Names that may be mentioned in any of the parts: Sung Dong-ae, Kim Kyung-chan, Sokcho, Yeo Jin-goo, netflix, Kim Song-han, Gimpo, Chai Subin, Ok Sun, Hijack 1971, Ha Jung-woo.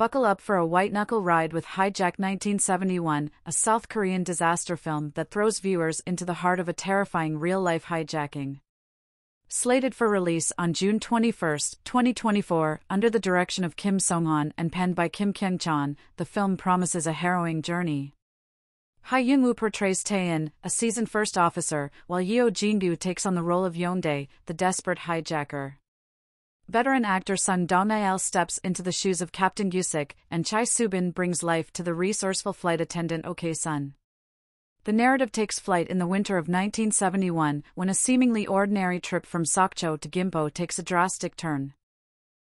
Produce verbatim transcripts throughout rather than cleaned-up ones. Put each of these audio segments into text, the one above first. Buckle up for a white-knuckle ride with Hijack nineteen seventy-one, a South Korean disaster film that throws viewers into the heart of a terrifying real-life hijacking. Slated for release on June twenty-first, twenty twenty-four, under the direction of Kim Song-han and penned by Kim Kyung-chan, the film promises a harrowing journey. Ha Jung-woo portrays Tae-in, a seasoned first officer, while Yeo Jin-goo takes on the role of Yeondae, the desperate hijacker. Veteran actor Sung Dong-ae steps into the shoes of Captain Yusik, and Chai Subin brings life to the resourceful flight attendant Ok Sun. The narrative takes flight in the winter of nineteen seventy-one, when a seemingly ordinary trip from Sokcho to Gimpo takes a drastic turn.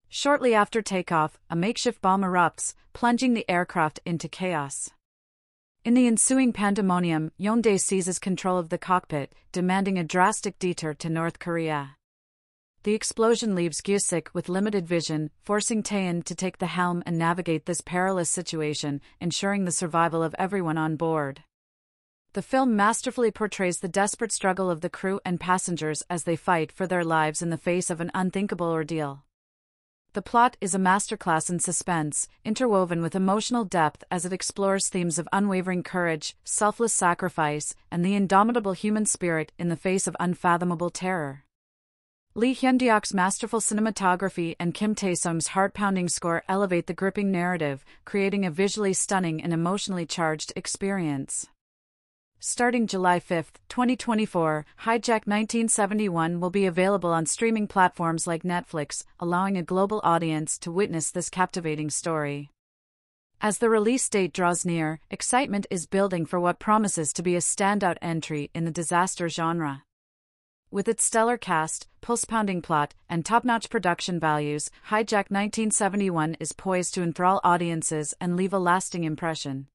Shortly after takeoff, a makeshift bomb erupts, plunging the aircraft into chaos. In the ensuing pandemonium, Yeondae seizes control of the cockpit, demanding a drastic detour to North Korea. The explosion leaves Gusik with limited vision, forcing Tae-in to take the helm and navigate this perilous situation, ensuring the survival of everyone on board. The film masterfully portrays the desperate struggle of the crew and passengers as they fight for their lives in the face of an unthinkable ordeal. The plot is a masterclass in suspense, interwoven with emotional depth as it explores themes of unwavering courage, selfless sacrifice, and the indomitable human spirit in the face of unfathomable terror. Lee Hyun-deok's masterful cinematography and Kim Tae-sung's heart-pounding score elevate the gripping narrative, creating a visually stunning and emotionally charged experience. Starting July fifth, twenty twenty-four, Hijack nineteen seventy-one will be available on streaming platforms like Netflix, allowing a global audience to witness this captivating story. As the release date draws near, excitement is building for what promises to be a standout entry in the disaster genre. With its stellar cast, pulse-pounding plot, and top-notch production values, Hijack nineteen seventy-one is poised to enthrall audiences and leave a lasting impression.